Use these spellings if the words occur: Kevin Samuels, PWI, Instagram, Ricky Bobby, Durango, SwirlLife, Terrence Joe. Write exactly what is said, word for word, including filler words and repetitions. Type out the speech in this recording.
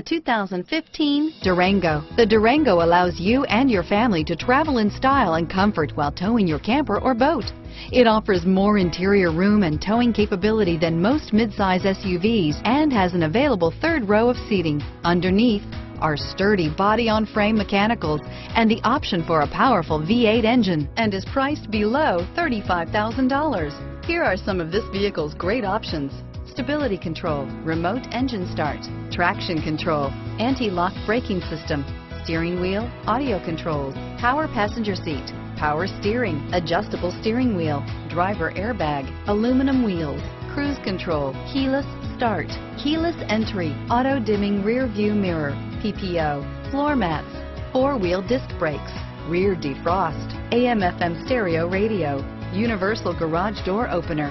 The two thousand fifteen Durango. The Durango allows you and your family to travel in style and comfort while towing your camper or boat. It offers more interior room and towing capability than most midsize S U Vs and has an available third row of seating. Underneath are sturdy body-on-frame mechanicals and the option for a powerful V eight engine, and is priced below thirty-five thousand dollars. Here are some of this vehicle's great options: stability control, remote engine start, traction control, anti-lock braking system, steering wheel audio controls, power passenger seat, power steering, adjustable steering wheel, driver airbag, aluminum wheels, cruise control, keyless start, keyless entry, auto dimming rear view mirror, P P O, floor mats, four-wheel disc brakes, rear defrost, A M F M stereo radio, universal garage door opener,